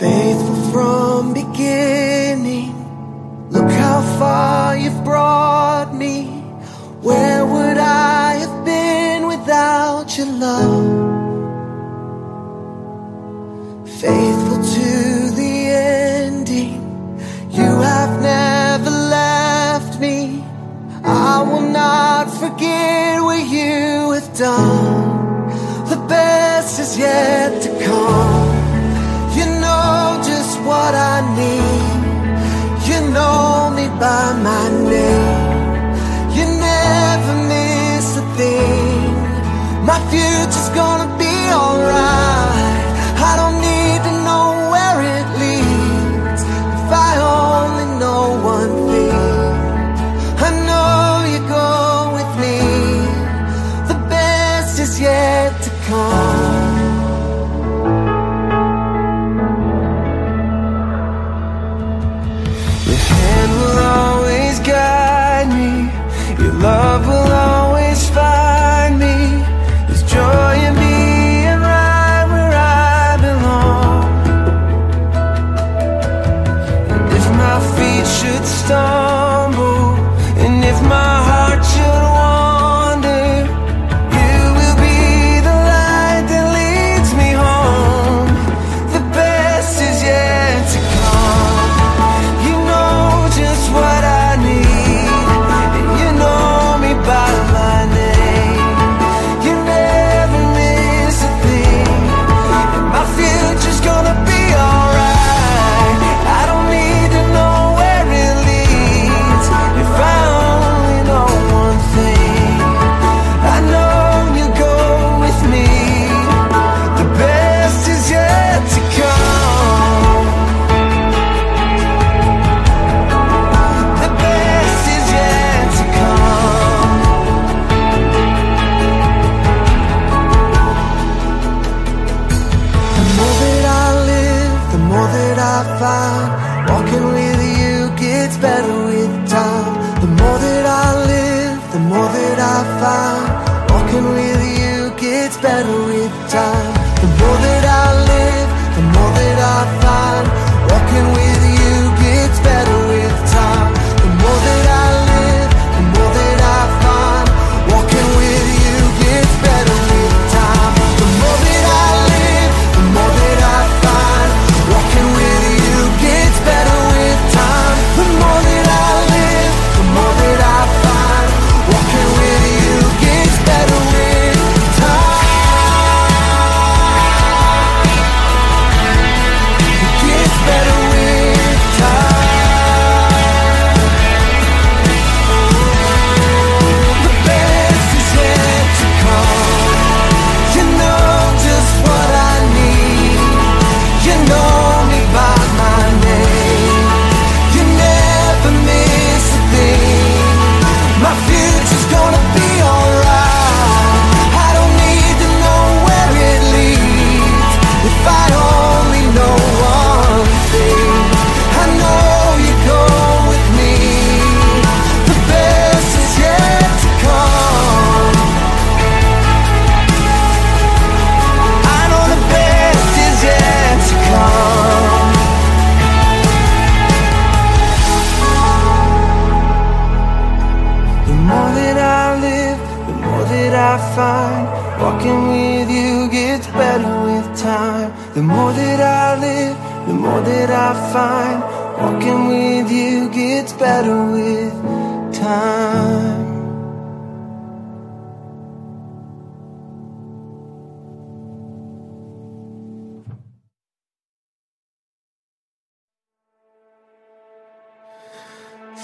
Faithful from beginning, look how far you've brought me. Where would I have been without your love? Faithful to the ending, you have never left me. I will not forget what you have done. The best is yet to come. You know just what I need. You know me by my name. You never miss a thing. My future's gonna be alright. I don't need to know where it leads. If I only know one thing, I know you go with me. The best is yet to come. Love will always find me. There's joy in me and right where I belong. And if my feet should stumble, and if my heart should wander, you will be the light that leads me home. The best is yet to come. You know just what I need. Walking with you gets better with time. The more that I live, the more that I find. Walking with you gets better with time. The more that I live, the more that I find. Walking with you gets better with time. The more that I live, the more that I find. Walking with you gets better with time. The more that I live, the more that I find. Walking with better with time. The more that I live, the more that I find. Walking with you gets better with time. It gets better with time. Oh, the best is yet to come. You know just what I need. You know me by my name. My future's gonna be alright. I don't need to know where it leads. If I only know one thing, I know you go with me. The best is yet to come. I know the best is yet to come. I find walking with you gets better with time. The more that I live, the more that I find walking with you gets better with time.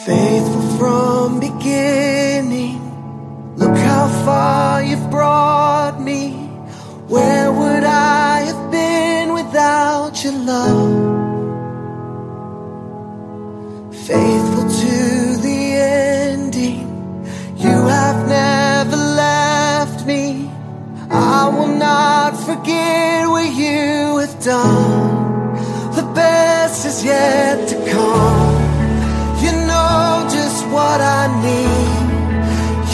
Faithful from beginning, look how far you've brought me. Where would I have been without your love? Faithful to the ending, you have never left me. I will not forget what you have done. The best is yet to come. You know just what I need.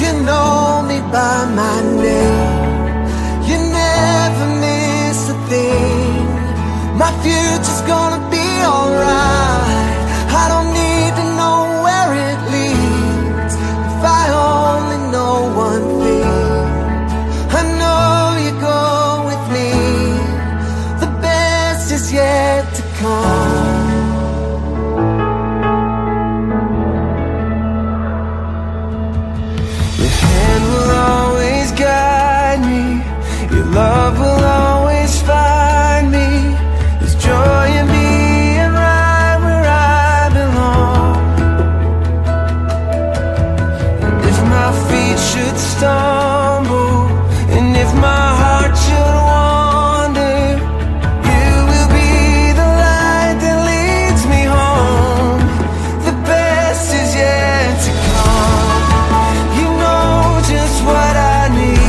You know me by my name. You never miss a thing. My future's gonna be alright. I don't need to know where it leads if I only know one thing. I know you go with me, the best is yet to come. Love will always find me. There's joy in being right where I belong. And if my feet should stumble, and if my heart should wander, you will be the light that leads me home. The best is yet to come. You know just what I need.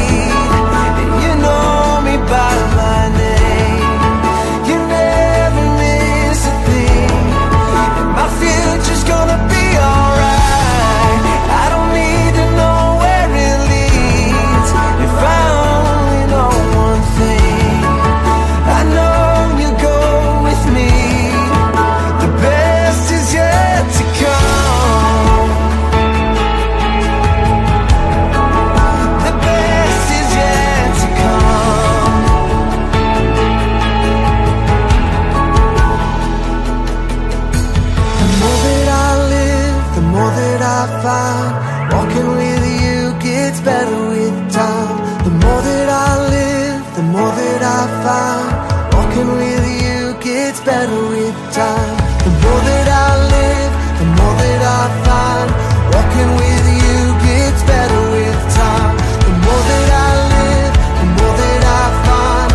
Walking with you gets better with time. The more that I live, the more that I find. Walking with you gets better with time. The more that I live, the more that I find. Walking with you gets better with time. The more that I live, the more that I find.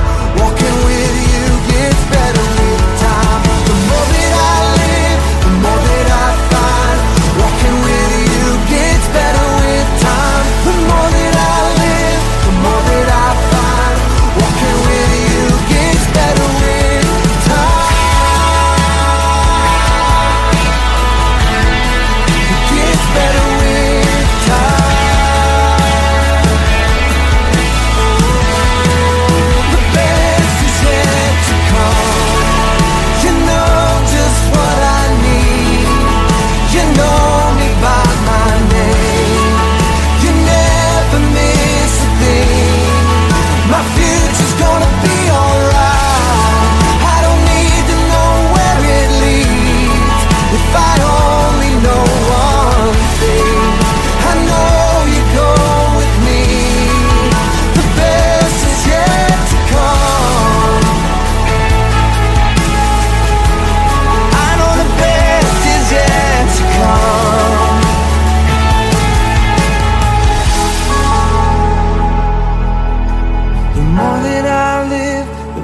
Walking with you gets better with time. The more that I live, the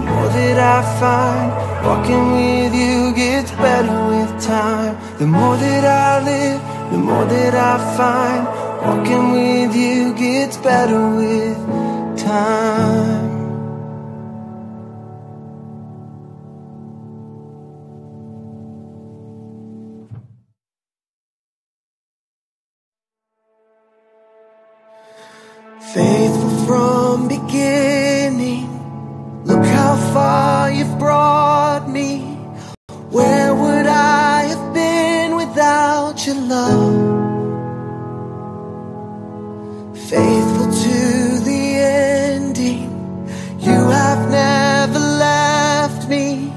more that I find. Walking with better with time. The more that I live, the more that I find. Walking with you gets better with time. It gets better with time. Oh, the best is yet to come. You know just what I need. You know me by my name. My future's gonna be alright. I don't need to know where it leads if I only know one thing. I know you go with me, the best is yet to come. I know the best is yet to come. I find walking with you gets better with time. The more that I live, the more that I find walking with you gets better with time. Faithful from beginning, look how far you've brought me. Where would I have been without your love? Faithful to the ending, you have never left me.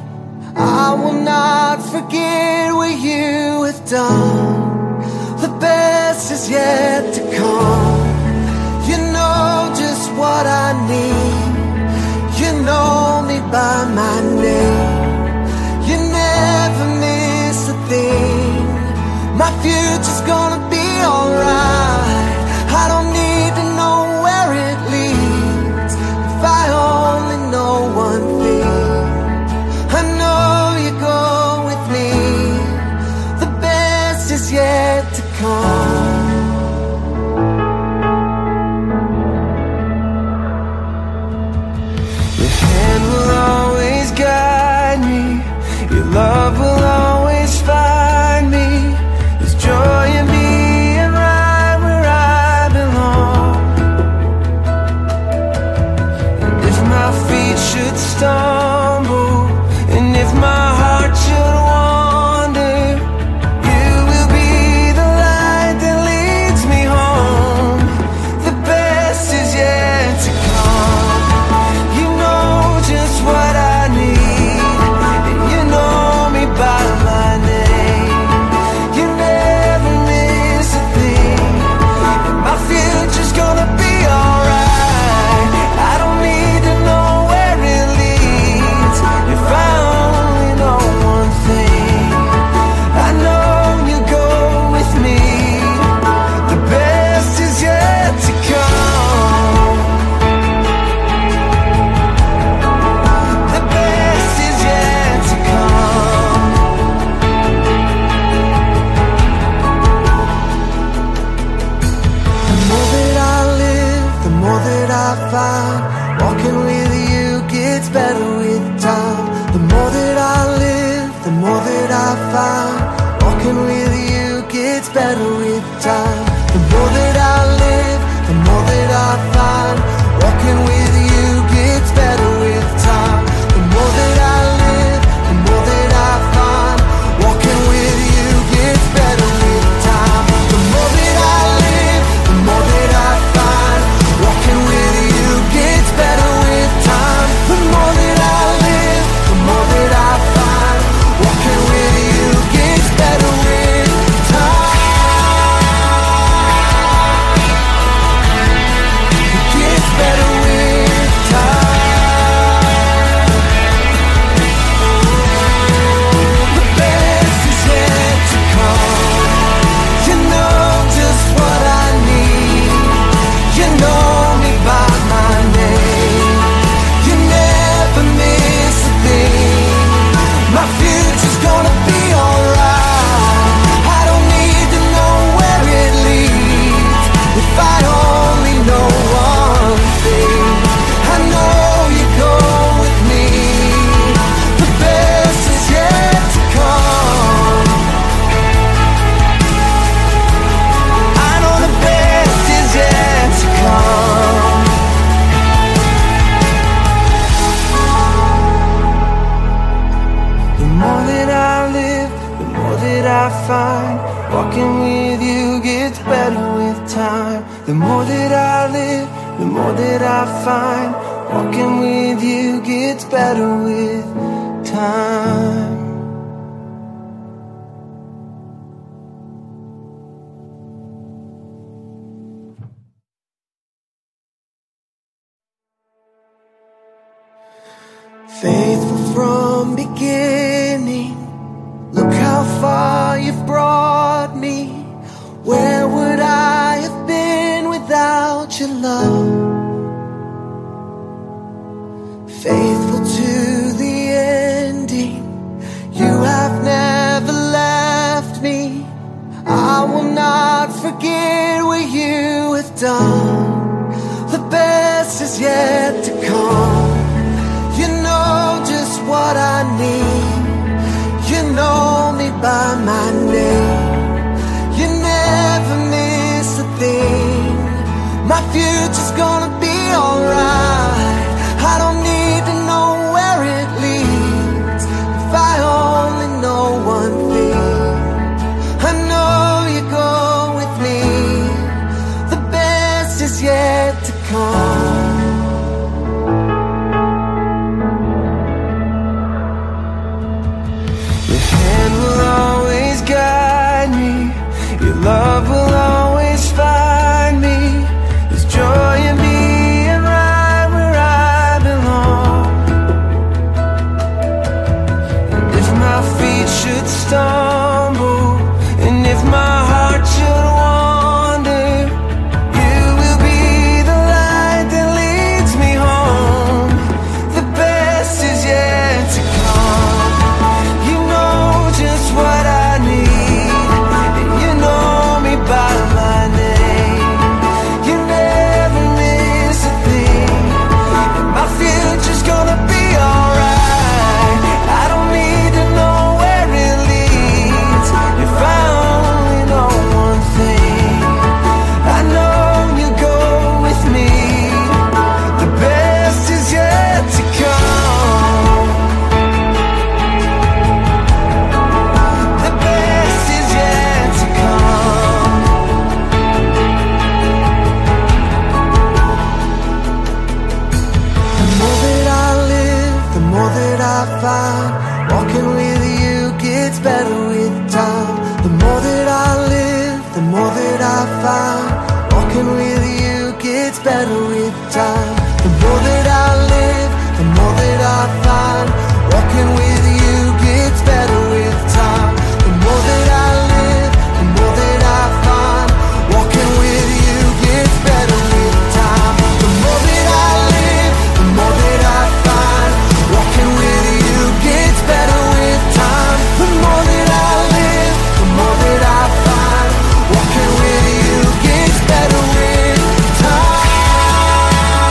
I will not forget what you have done. The best is yet to come. You know just what I need. You know me by my name. You never miss a thing. My future's gonna be alright. I don't need to know where it leads if I only know one thing. I know you go with me, the best is yet to come. Love will always find me. There's joy in being right with time. The more that I live, the more that I find. Walking with you gets better with time. The more that I live, the more that I find. Walking with you gets better with time. The more that I live, the more that I find. Walking with you gets better with time. The more that I live, the more that I find. Walking with you gets better with time. The more that I live, the more that I find. Walking with you gets better with time. It gets better with time. The best is yet to come. You know just what I need. You know me by my name. You never miss a thing. My future's gonna be alright. I don't need to know where it leads. If I only know one thing, I know you go with me. The best is yet to come. I know the best is yet to come. The more that I live, the more that I find. Walking with you gets better with time. The more that I live, the more that I find. Walking with you gets better with time. Faithful from beginning, look how far you've brought me. Where would I have been without your love? Faithful to the ending, you have never left me. I will not forget what you have done. The best is yet to come. You know just what I need. You know me by my name. You never miss a thing. My future's gonna be alright. I don't need to know where it leads. If I only know one thing, I know you go with me. The best is yet to come. Love will always find me. There's joy in me and right where I belong. And if my feet should stumble, and if my heart should wander, you will be the light that leads me home. The best is yet to come. You know just what I need. And you know by my name, you never miss a thing. And my future's gonna be alright. I don't need to know where it leads. If I only know one thing, I know you go with me. The best is yet to come. The best is yet to come. The more that I live, the more that I find. Walking with you gets better with time. The more that I live, the more that I find. Walking with you gets better with time. The more that I live, the more that I find. Walking with you gets better with time. The more that I live, the more that I find. Walking with you gets better with time. The more that I live, the more that I find. Walking with you gets better with time. The more that I live, the more that I find. Walking with you gets better with time. It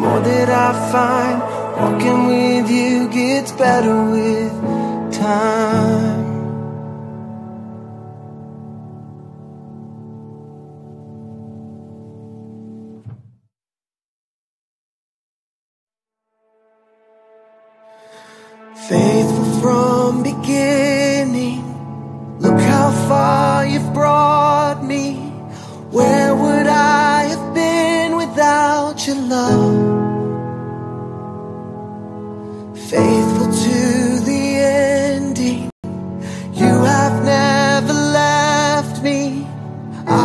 more that I find, walking with you gets better with time. Faithful from beginning, look how far you've brought me. Where would I have been without your love? Faithful to the ending, you have never left me.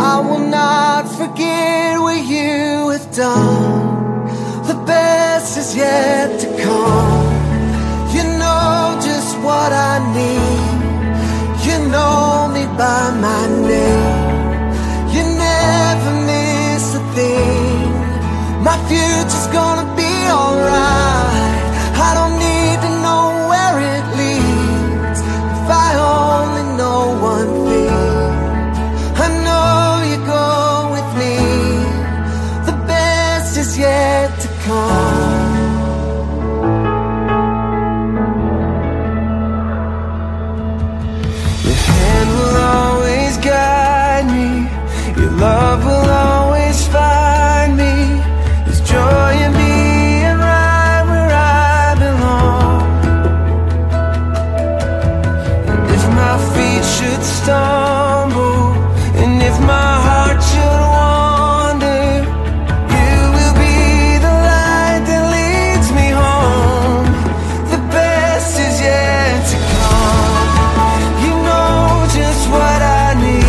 I will not forget what you have done. The best is yet to come. You know just what I need. You know me by my name. You never miss a thing. My future's gonna be alright. I don't need to know where it leads. If I only know one thing, I know you go with me. The best is yet to come. Love will always find me. There's joy in me and right where I belong. And if my feet should stumble, and if my heart should wander, you will be the light that leads me home. The best is yet to come. You know just what I need.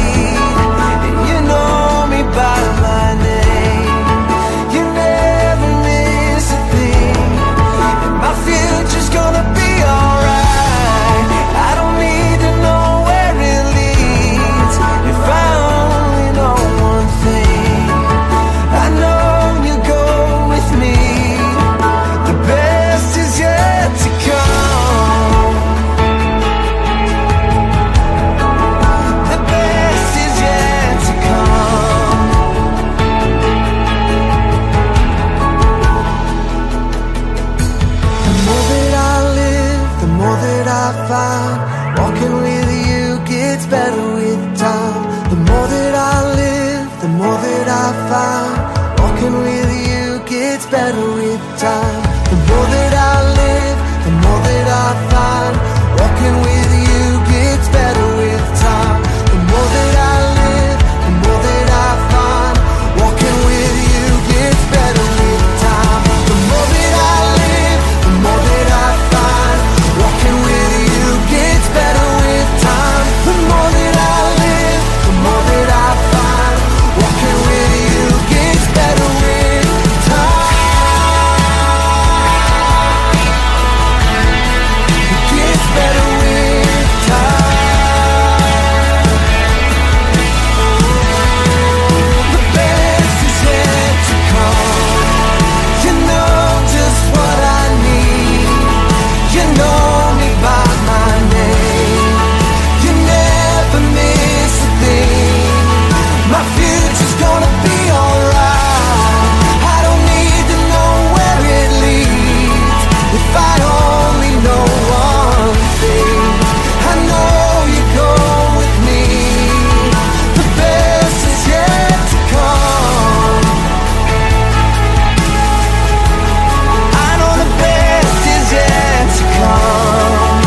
Walking with you gets better with time. The more that I live, the more that I find. Walking with you gets better with time. The more that I live, the more that I find. Walking with you gets better with time. The more that I live, the more that I find. Walking with you gets better with time. The more that I live, the more that I find. Walking with better with time. The more that I live, the more that I find. Walking with you gets better with time. It gets better with time. The best is yet to come. You know just what I need. You know me by my name. My future's gonna be alright. I don't need to know where it leads. If I only know one thing, I know you go with me. The best is yet to come. I know the best is yet to come.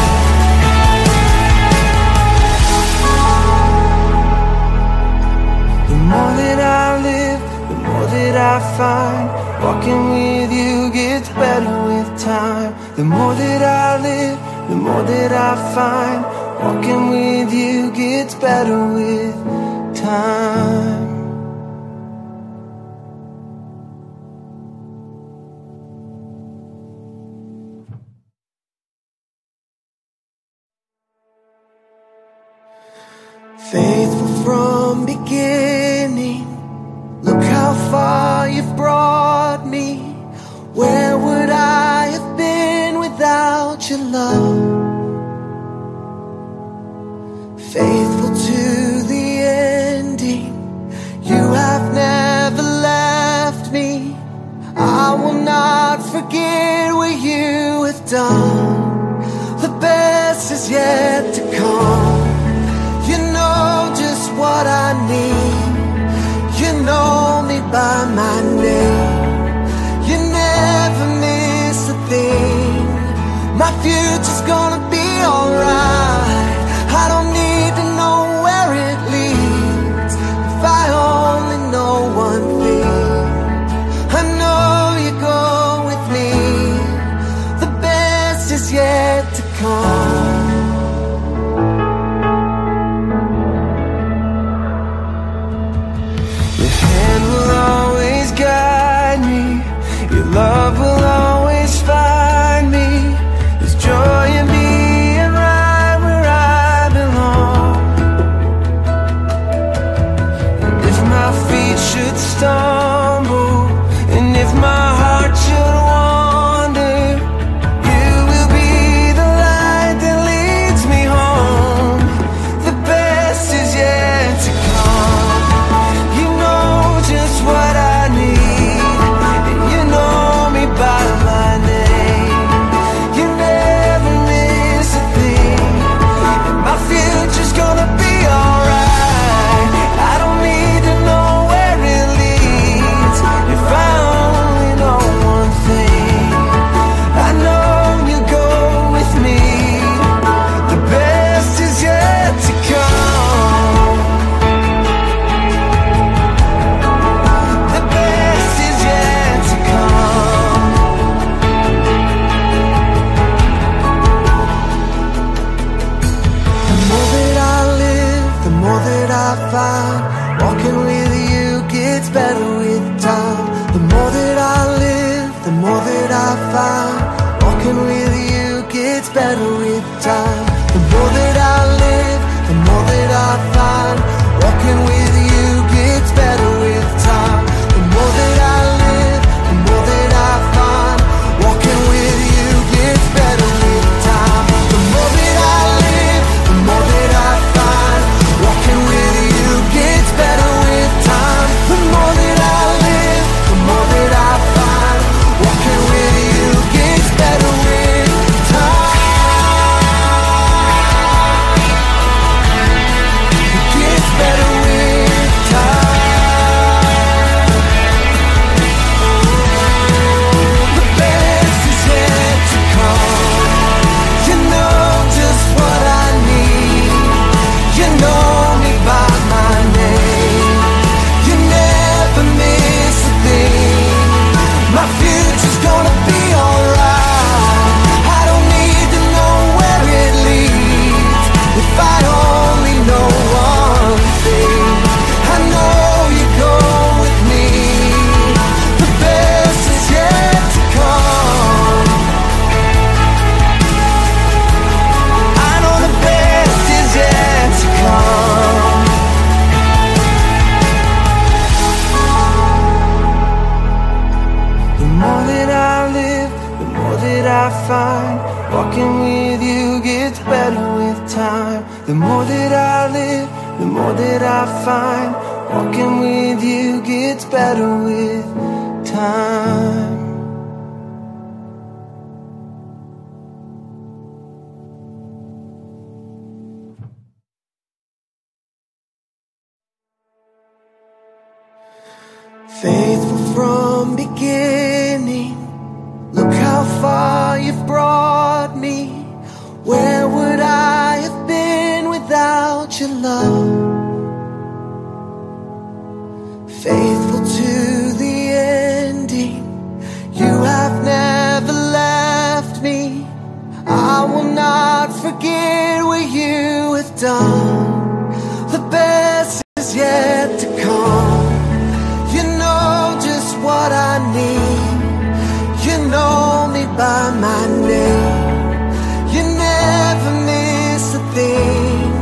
The more that I live, the more that I find. Walking with you gets better with time. The more that I live, the more that I find. Walking with you gets better with time. Faithful from beginning, look how far you've brought me. Where would I have been without your love? Faithful to the ending, you have never left me. I will not dawn, the best is yet to come. You know just what I need, you know me by my name, you never miss a thing. My future's gonna be alright, I don't need to know where it leads, if I only know one thing, I know you go with me, the best is yet to come. Love will always find me. There's joy in me and right where I belong. And if my feet should stumble, and if my heart should wander, you will be the light that leads me home. The best is yet to come. You know just what I need. Walking with you gets better with time. The more that I live, the more that I find. Walking with you gets better with time. The more that I live, the more that I find. Walking with you gets better with time. The more that I live, the more that I find. Walking with you gets better with time. The more that I live, the more that I find. Walking with walking with you gets better with time. The more that I live, the more that I find. Walking with you gets better with time. Faithful from beginning, look how far you've brought me. Where would I have been without your love? Faithful to the ending, you have never left me. I will not forget what you have done. The best is yet to come. You know just what I need, know me by my name, you never miss a thing.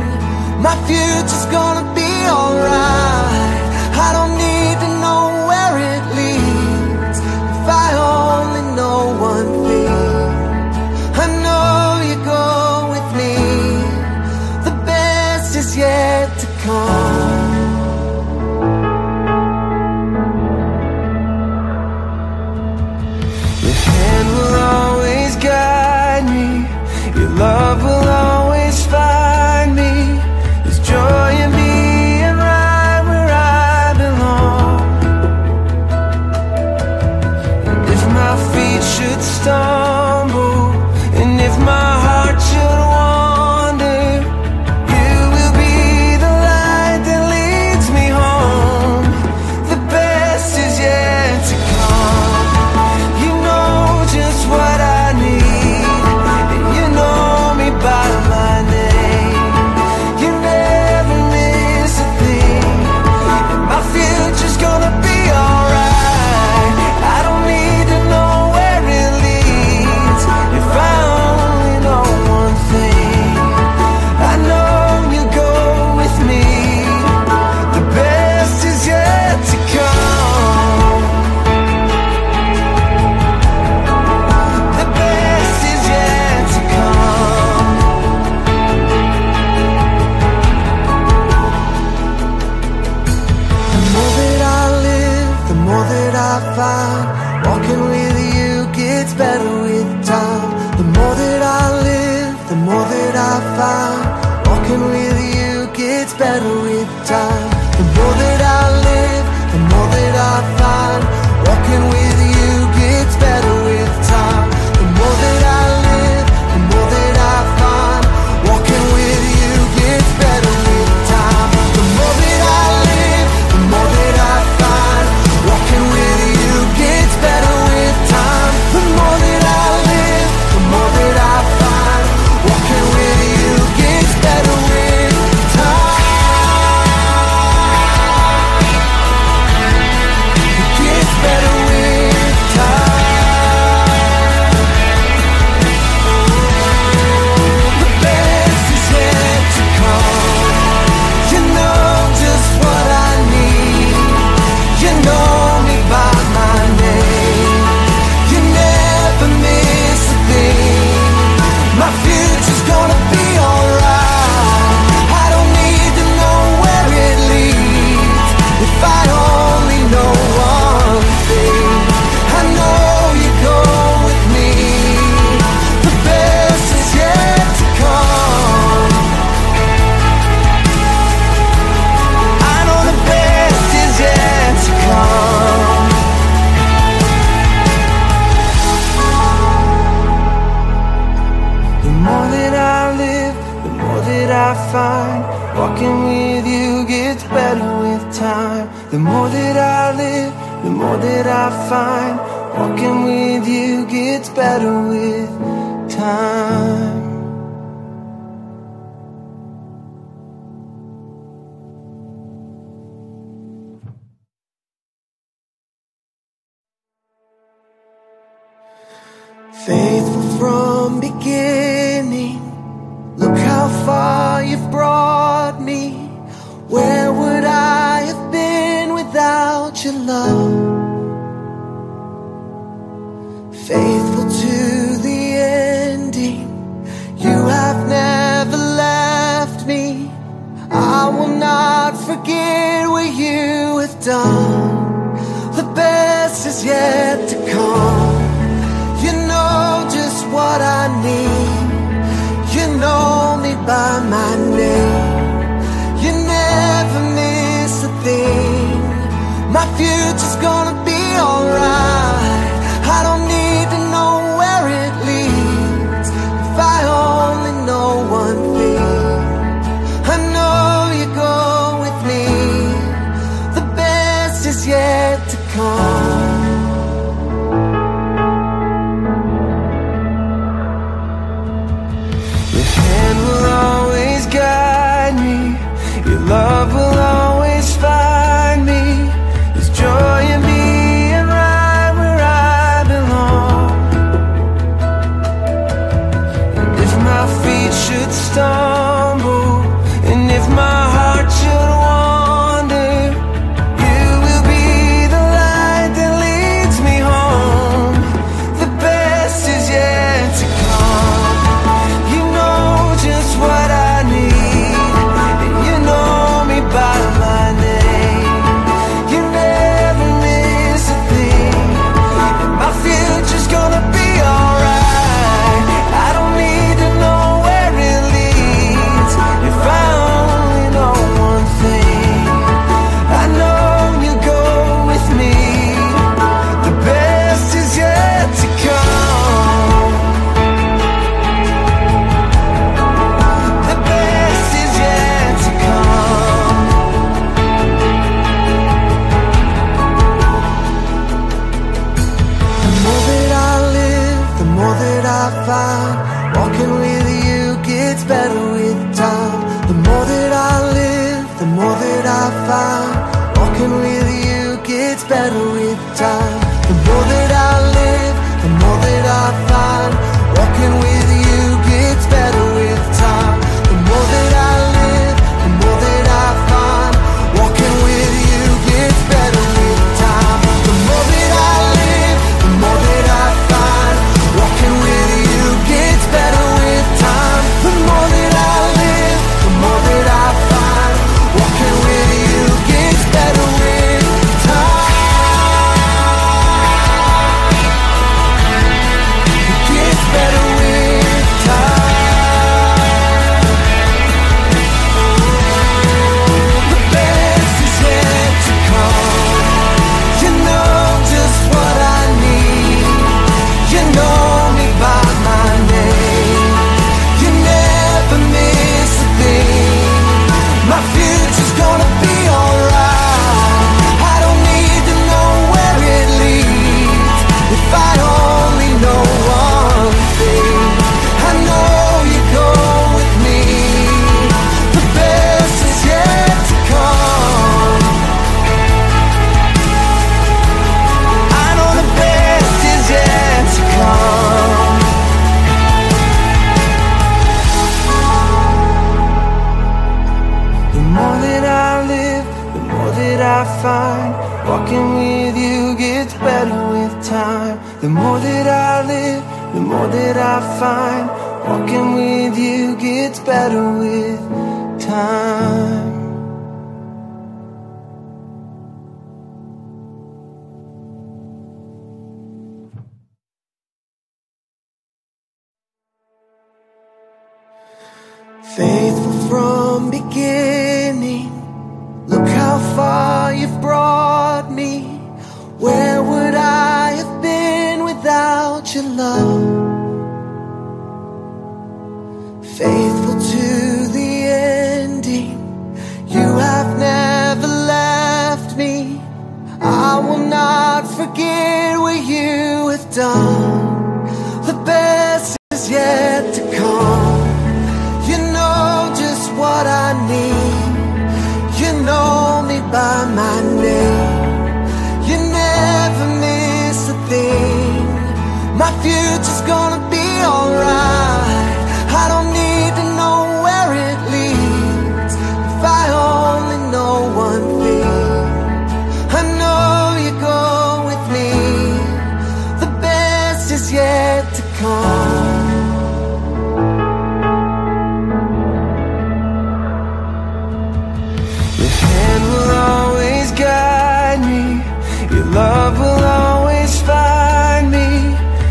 My future's gonna be alright, I don't need to know where it leads, if I only know one thing, I know you go with me, the best is yet to come. Your hand will always guide. feet should stumble, and if my heart should wander, you will be the light that leads me home. The best is yet to come. You know just what I need, and you know me by my name. You never miss a thing, and my future's gonna be walking with you gets better with time. The more that I live, the more that I find. Walking with you gets better with time. The more that I live, the more that I find. Walking with you gets better with time. The more that I live, the more that I find. Walking with you gets better with time. The more that I live, the more that I find. Walking with better with time. The more that I live, the more that I find. Walking with you gets better with time. It gets better with time. Oh, the best is yet to come. You know just what I need. You know me by my name. My future's gonna be alright. I don't need to know where it leads. If I only know one thing, I know you go with me. The best is yet to come. I know the best is yet to come. I find walking with you gets better with time. The more that I live, the more that I find. Walking with you gets better with time. Faithful from beginning, look how far you've brought me. Where would I have been without your love? Faithful to the ending, you have never left me. I will not forget what you have done. The best is yet to come. You know just what I need. You know me by my name. You never miss a thing. My future's gonna be alright. I don't need to know where it leads. If I only know one thing, I know you go with me. The best is yet to come. Love will always find me. There's joy in me. more that I live, the more that I find, walking with you gets better with time. Faithful from beginning, look how far you've brought me. Where would I have been without your love? Faithful to the ending, you have never left me. I will not forget what you have done. The best is yet to come. What I need, you know me by my name, you never miss a thing. My future's gonna be alright. I don't need to know where it leads, if I only know one thing, I know you go with me. The best is yet to come. Love will always find me.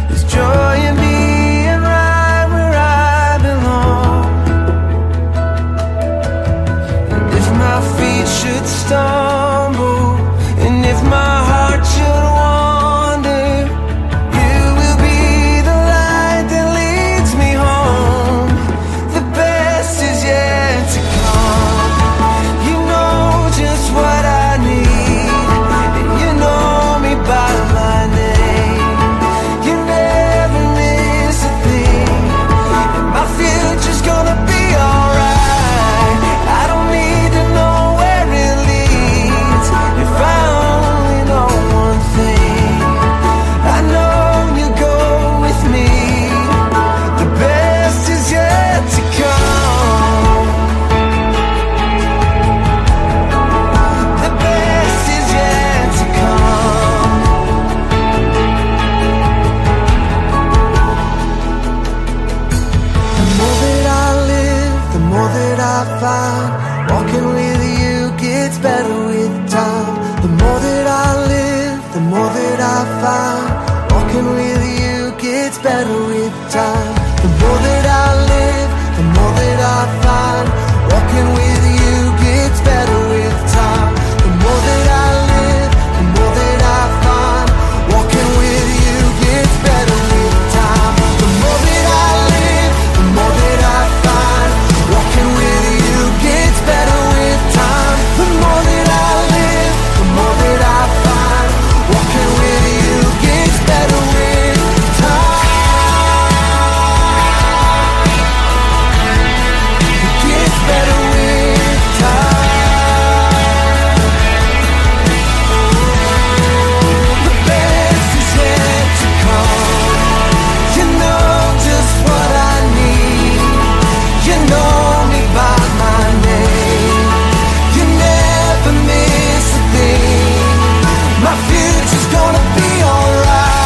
There's joy in being right where I belong. And if my feet should stumble, and if my heart should wander, you will be the light that leads me home. The best is yet to come. You know just what I need. Walking with you gets better with time. The more that I live, the more that I find, walking with you gets better with time. The more that I live, the more that I find, walking with you gets better with time. The more that I live, the more that I find, walking with you gets better with time. The more that I live, the more that I find, walking with better with time. The more that I live, the more that I find, walking with you gets better with time. It gets better with time. The best is yet to come. You know just what I need, you know me by my name. My future's gonna be alright.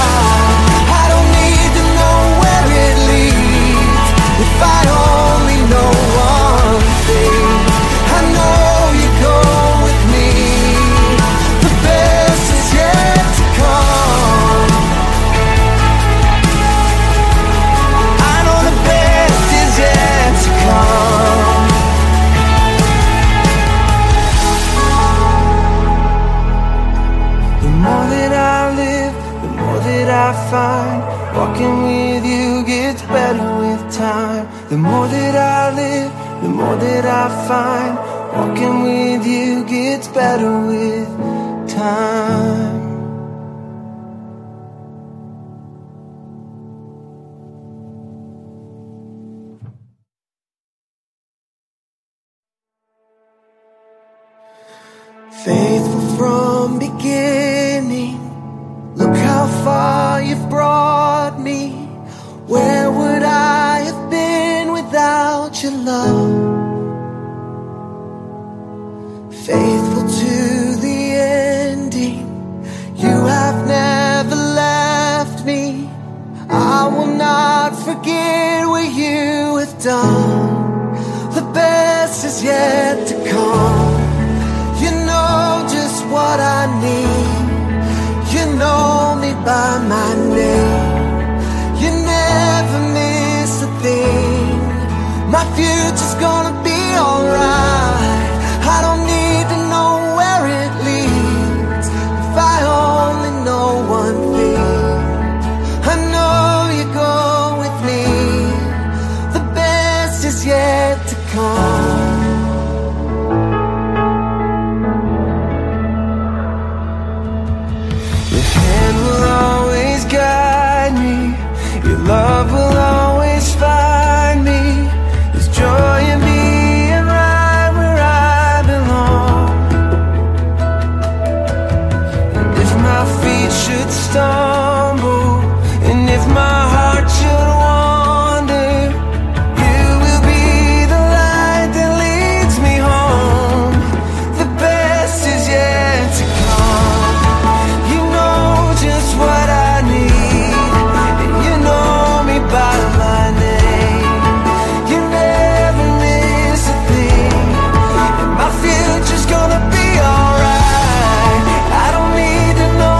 I don't need to know where it leads, if I only know one thing, I know you go with me. The best is yet to come. I know the best is yet to come. The more that I live, the more that I find, walking with you gets better with time. The more that I live, the more that I find, walking with you gets better with time. Faithful from beginning, look how far you've brought me. Where would I have been without your love? Faithful to the ending, you have never left me. forget what you have done. The best is yet to come. You know just what I need. You know me by my name. You never miss a thing. My future's gonna be alright. I don't need to know where it leads. If I only know one thing, I know you go with me. The best is yet to come. Your hand will always guide me. Your love will always find me. There's joy in me. Should stumble, and if my heart should wander, you will be the light that leads me home. The best is yet to come. You know just what I need, and you know me by my name. You never miss a thing, and my future's gonna be alright. I don't need to know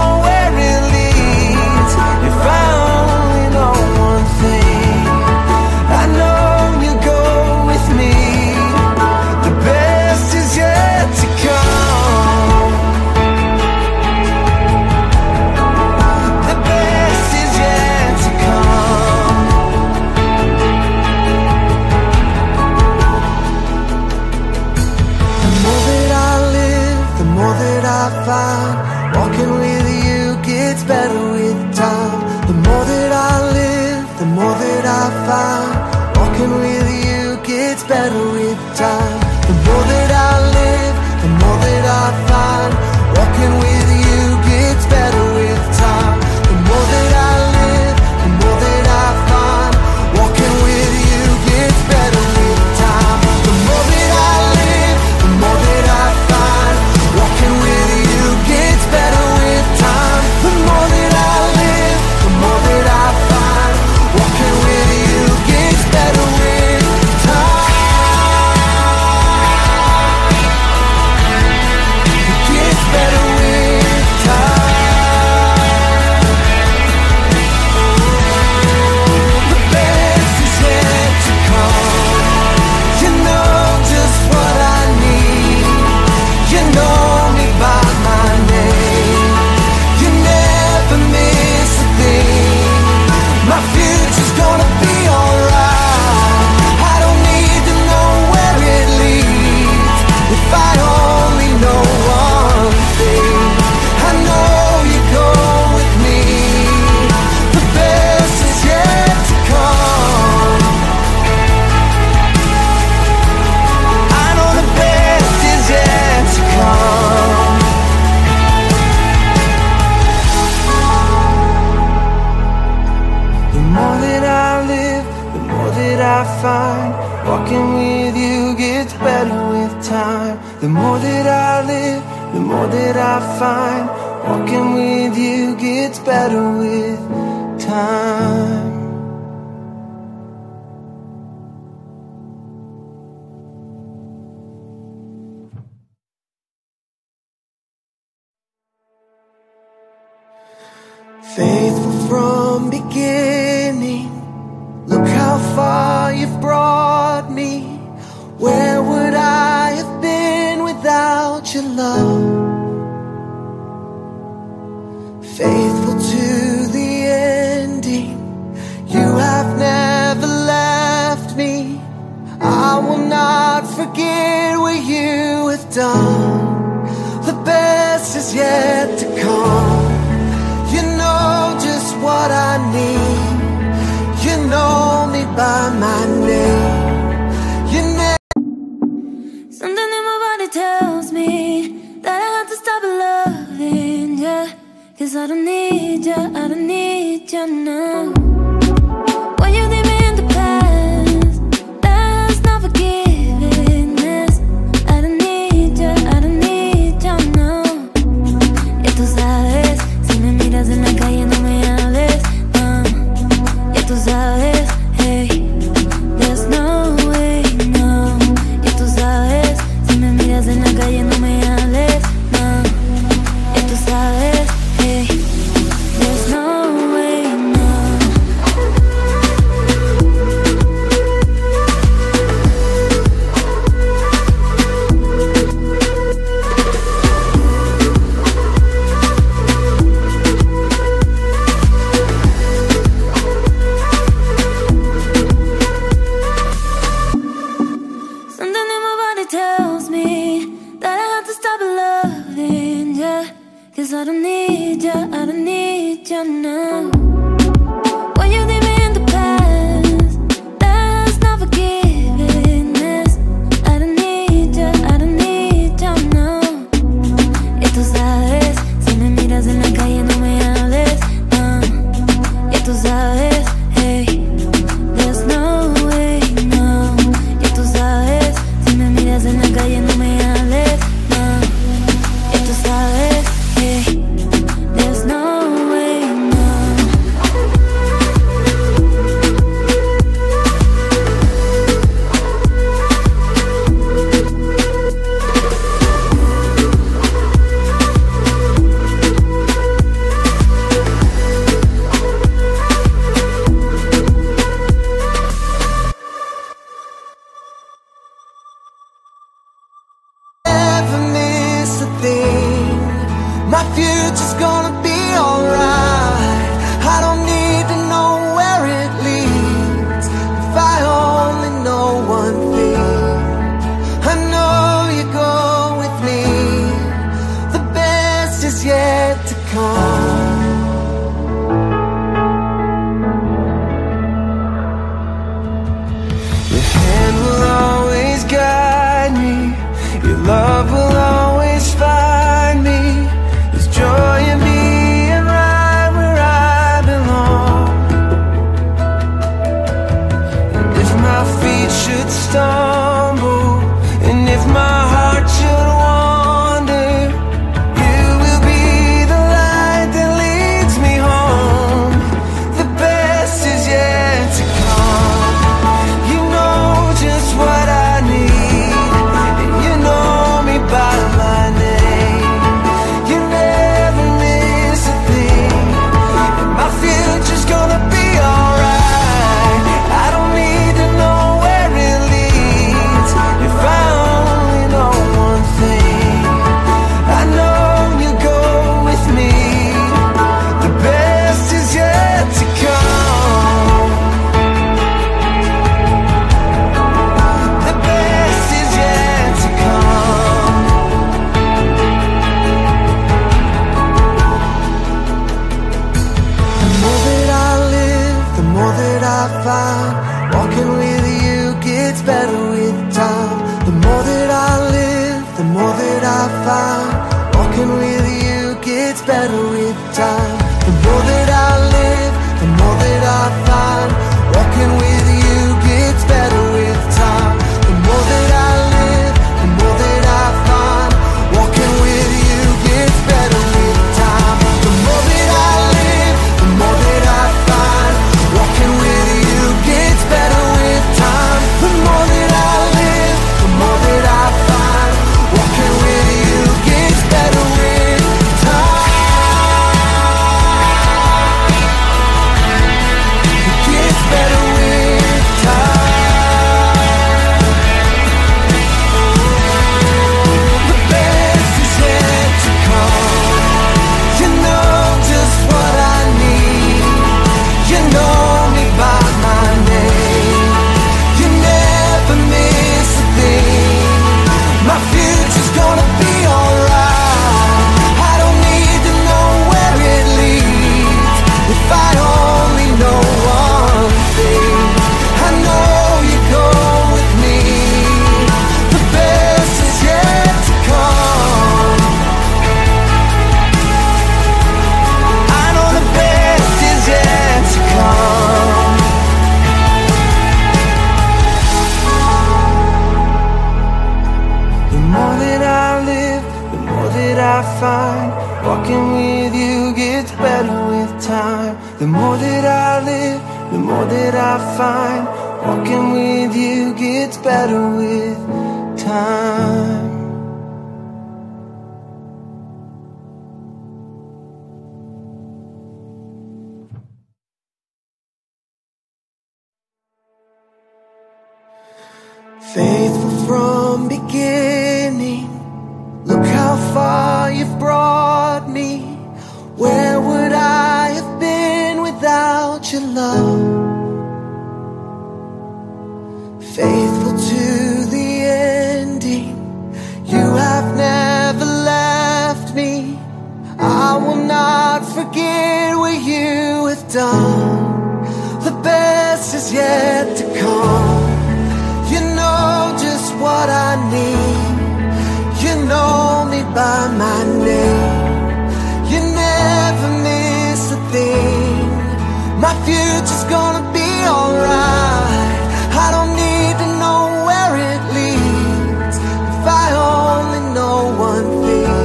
I future's gonna be alright. I don't need to know where it leads if I only know one thing.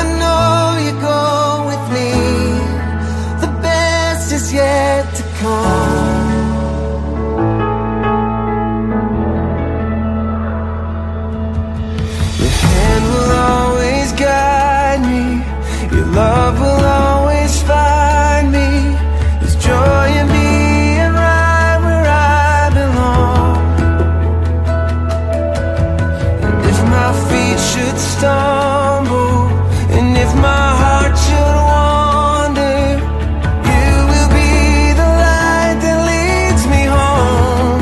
I know you go with me, the best is yet to come. Your hand will always guide me, your love will always find me. There's joy in me. Should stumble, and if my heart should wander, you will be the light that leads me home.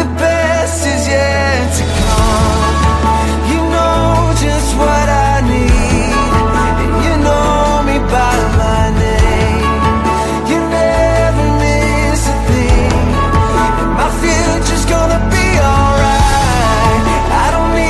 The best is yet to come. You know just what I need, and you know me by my name. You never miss a thing, and my future's gonna be alright. I don't need to know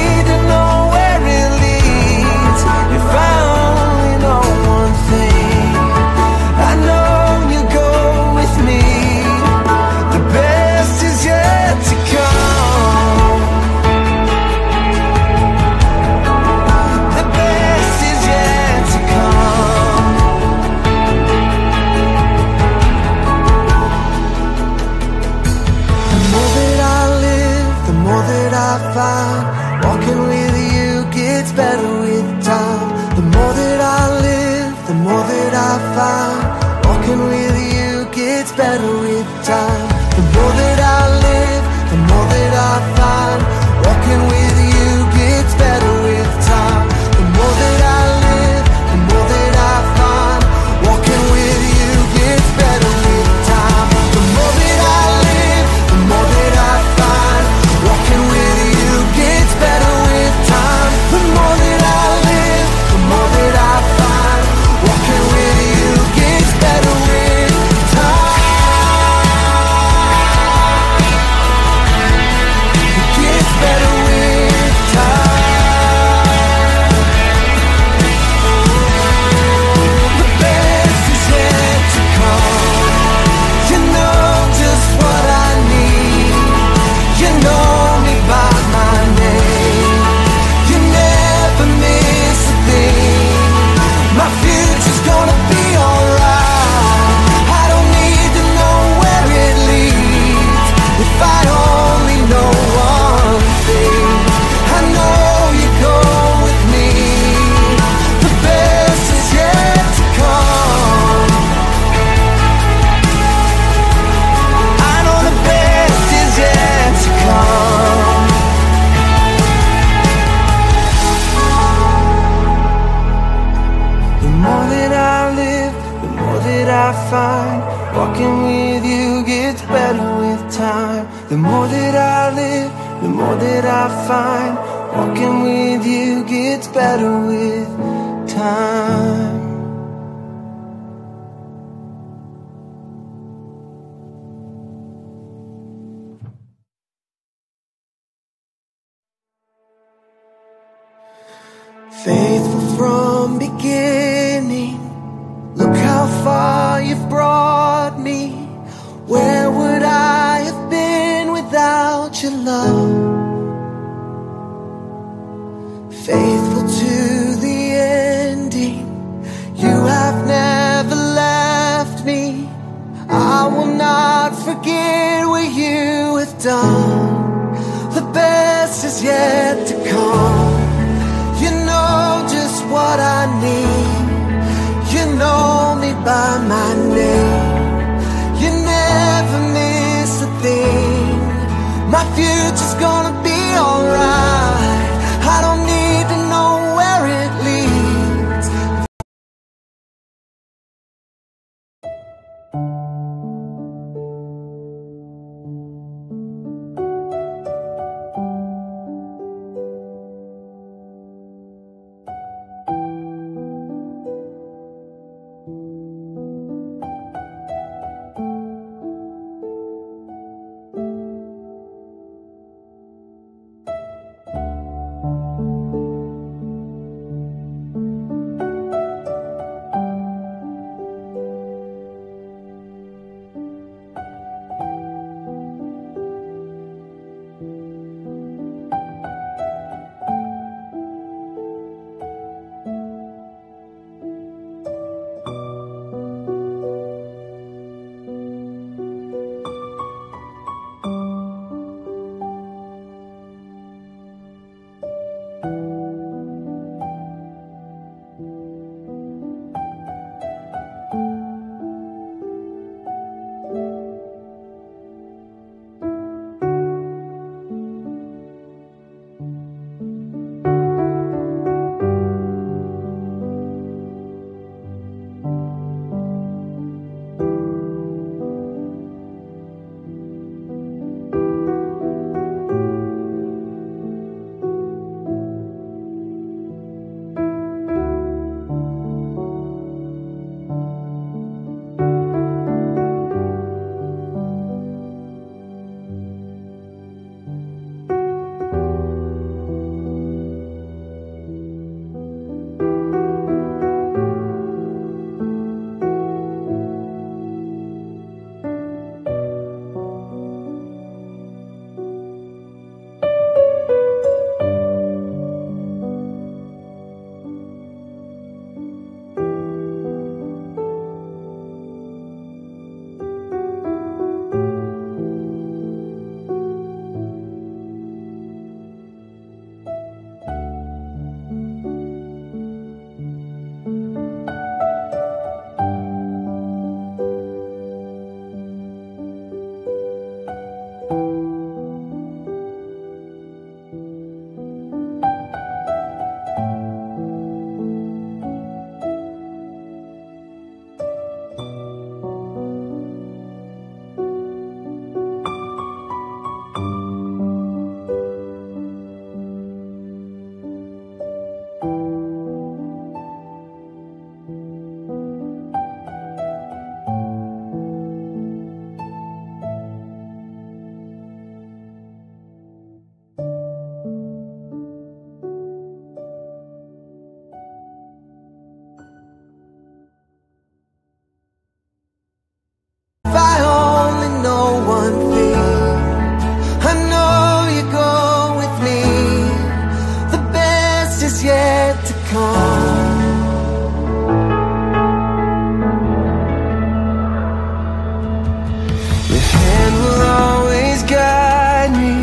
hand will always guide me.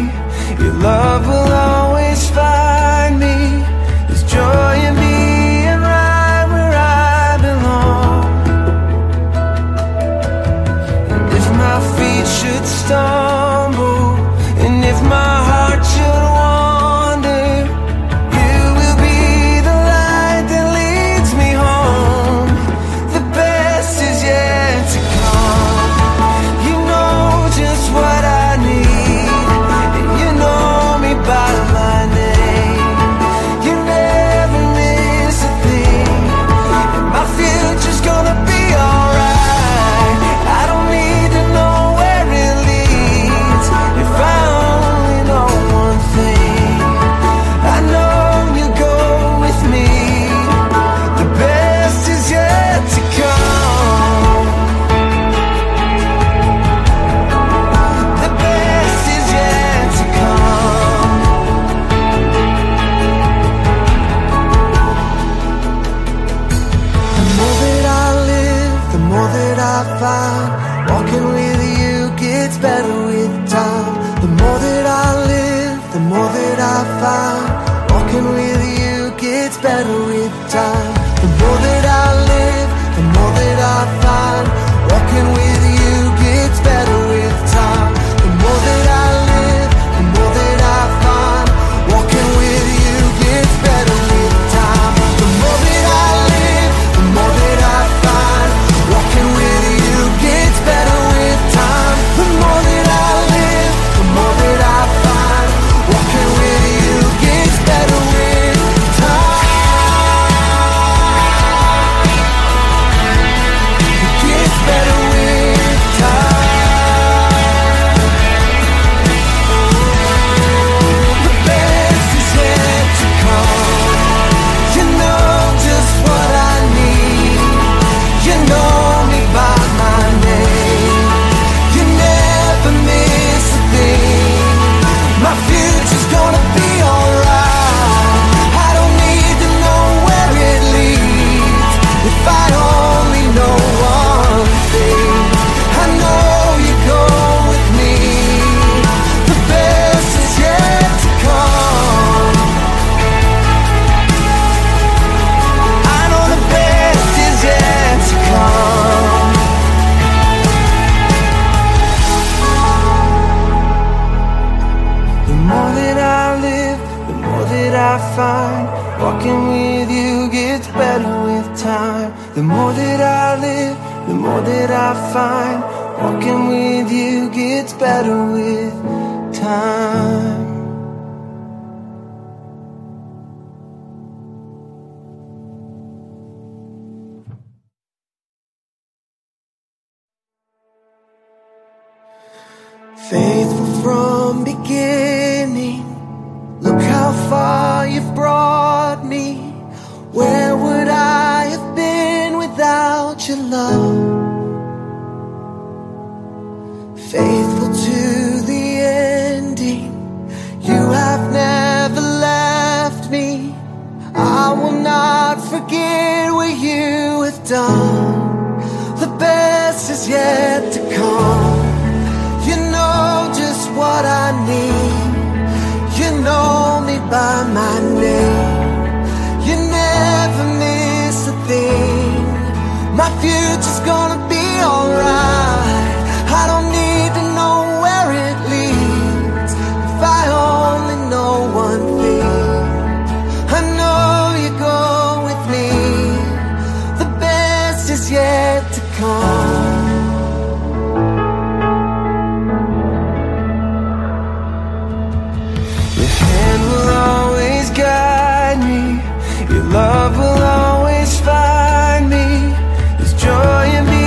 Your love will always find me. There's joy in me and right where I belong. And if my feet should stumble, and if my heart should wander, you will be the light that leads me home. The best is yet to come. You know just what I need, and you know me by my name. You never miss a thing, and my future's gonna be alright. I don't need to know where it leads if I only know one thing. I know you go with me. The best is yet to come. The best is yet to come. The more that I live, the more that I find. Walking with you gets better with time. The more that I live, the more that I find. Walking with you gets better with time. The more that I live, the more that I find. Walking with you gets better with time. The more that I live, the more that I find. Walking with you gets better with time. The more that I live, the more that I find. Walking with you gets better with time. The more that I live, the more that I find. Walking with you gets better with time. It gets better with time. The best is yet to come. You know just what I need. You know me by my name. You never miss a thing. My future's gonna be alright. I don't need to know where it leads if I only know one thing. I know you go with me. The best is yet to come. I know the best is yet to come. The more that I live, the more that I find. Walking with you gets better with time. The more that I live, the more that I find. Walking with you gets better with time. Faithful from beginning, look how far you've brought me. Where would I have been without your love? Faithful to the ending, you have never left me. I will not forget what you have done. The best is yet to come. You know just what I need. You know me by my name. You never miss a thing. My future's gonna be alright. I don't need to know where it leads if I only know one thing. I know you go with me. The best is yet to come. Your hand will always guide me. Your love will always find me. There's joy in me.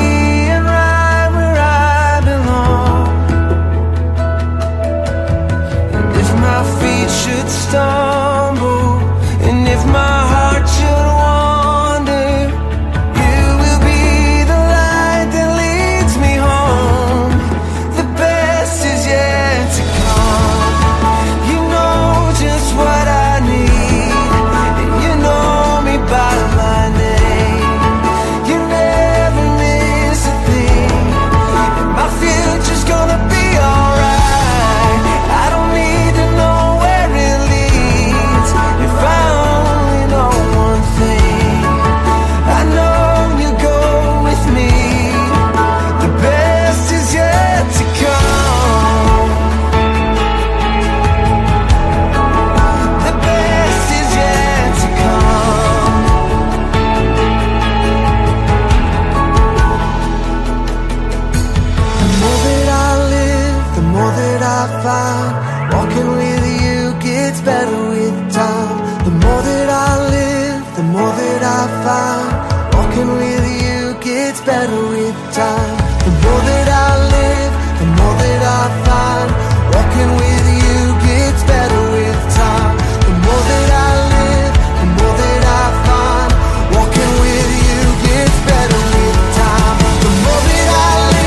I find walking with you gets better with time. The more that I live, the more that I find walking with you gets better with time. The more that I live, the more that I find walking with you gets better with time. The more that I live, the more that I find walking with you gets better with time. The more that I live,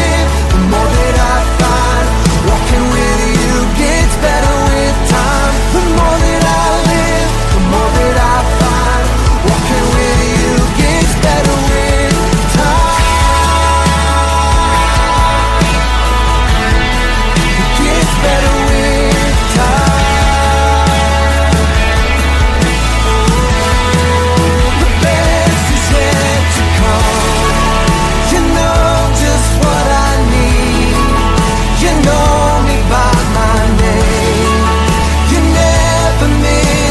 the more that I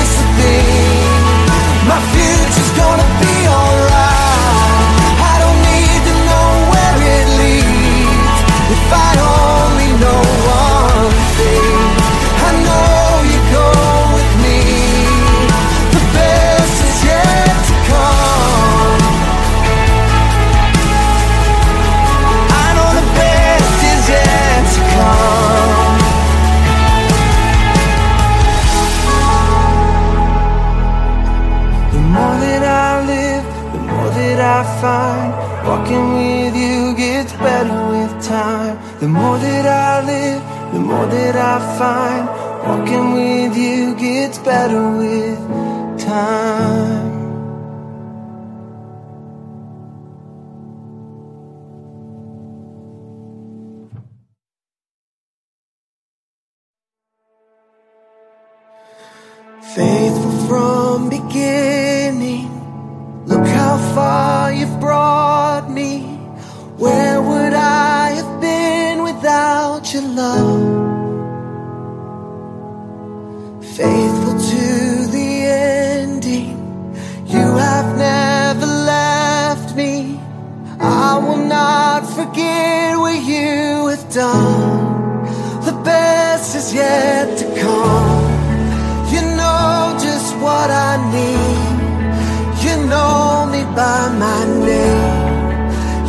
find walking with you gets better with time. The more that I live, the more that I find walking with you gets better with time. It gets better with time. The best is yet to come. You know just what I need. You know me by my name. You never miss a thing. My future's gonna be alright. I don't need to know where it leads. If I only know one thing, I know you go with me. The best is yet to come. I know the best is yet to come. The more that I live, the more that I find walking with you gets better with time. The more that I live, the more that I find walking with you gets better with time. Faithful from beginning, look how far you've brought me. Where would I have been without your love? Faithful to the ending, you have never left me. I will not forget what you have done. The best is yet to come. You know just what I need. You know me by my name.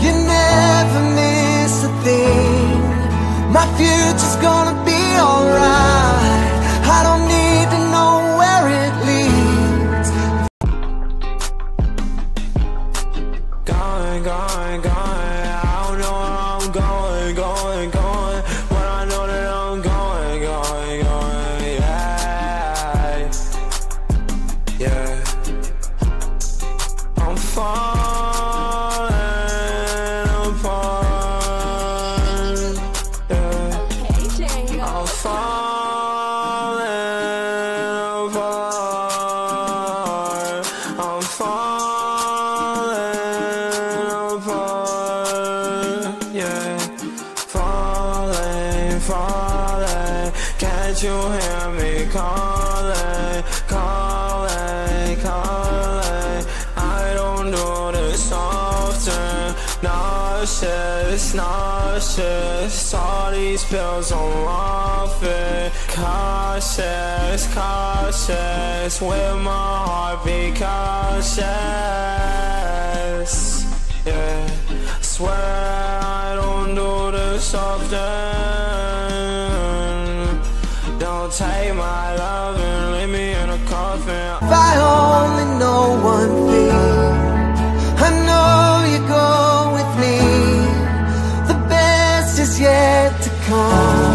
You never miss a thing. My future's gonna be alright. I don't need to know where it leads. Going, going, going. I don't know where I'm going, going, going. When I know that I'm going, going, going. Yeah, yeah. I'm falling apart. Yeah. I'm falling apart. I'm falling apart. Yeah. Falling, falling. Can't you hear me calling, calling, calling? I don't do this often. Nauseous, nauseous. All these pills I'm off it. Cautious, cautious. With my heart be cautious. Yeah. Swear I don't do this often. Don't take my love and leave me in a coffin. If I only know one thing, I know you go with me. The best is yet to come.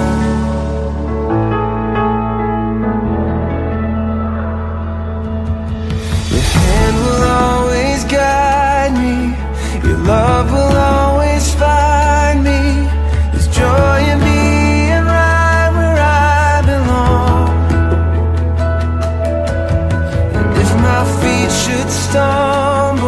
Your hand will always guide me. Your love will always find me. There's joy in being right where I belong. And if my feet should stumble,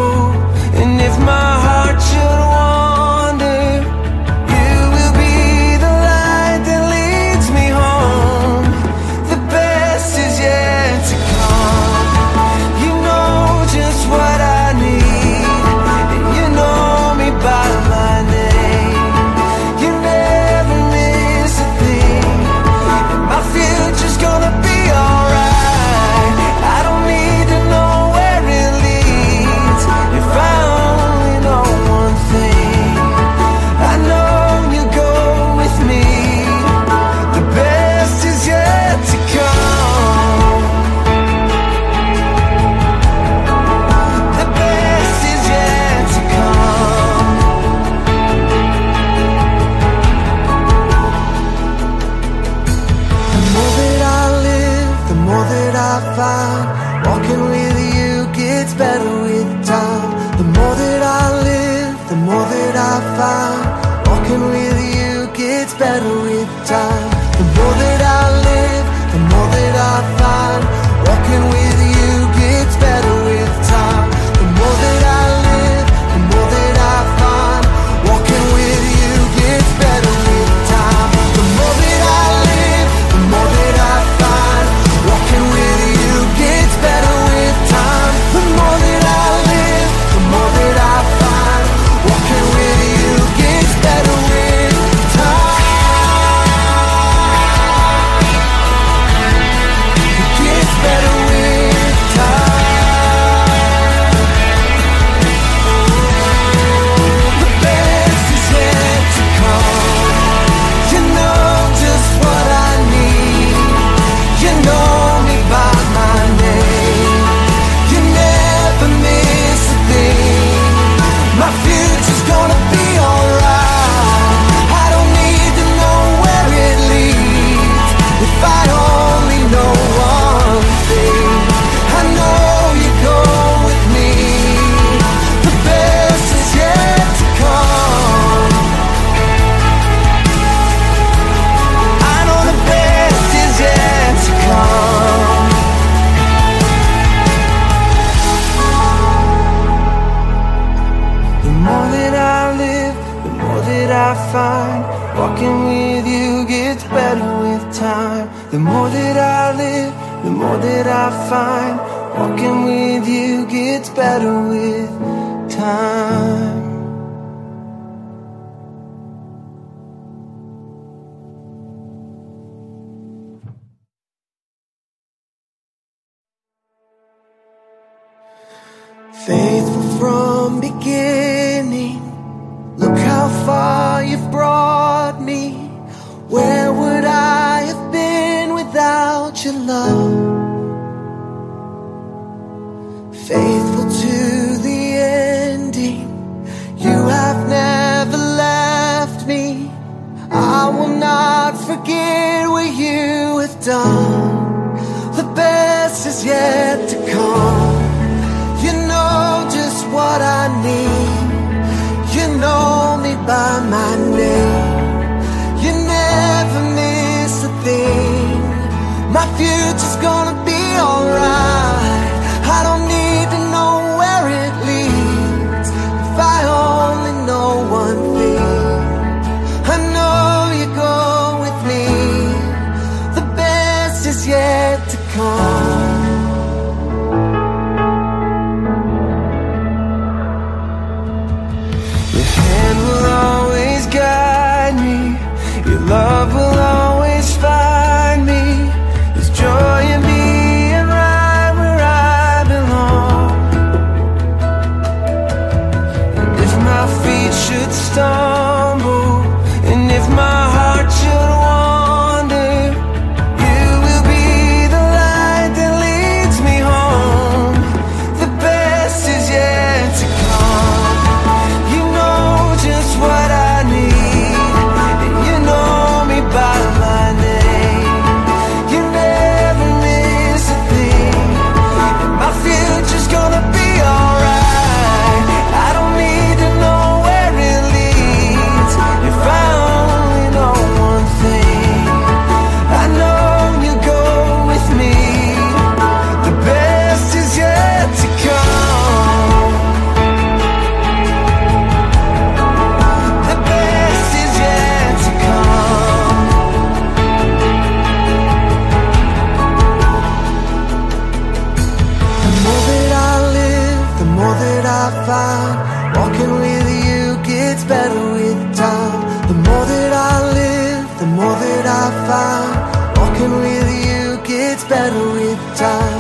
better with time. The more that I live, the more that I find, walking with you gets better with time. The more that I live, the more that I find, walking with you gets better with time. The more that I live, the more that I find, walking with you gets better with time. The more that I live, the more that I find, walking with you gets better with time. Walking with you gets better with time. The more that I live, the more that I find, walking with you gets better with time. Faithful from beginning, look how far you've brought me. Where would I have been without your love? Faithful to the ending, you have never left me. I will not forget what you have done. The best is yet to come. You know just what I need. You know me by my name. You never miss a thing. My future's gonna be alright. I don't need to know where it leads. If I only know one thing, I know you go with me. The best is yet to come. Love will always find me. There's joy in being right where I belong. And if my feet should stumble, and if my heart should wander, you will be the light that leads me home. The best is yet to come. You know just what I need. Walking with you gets better with time.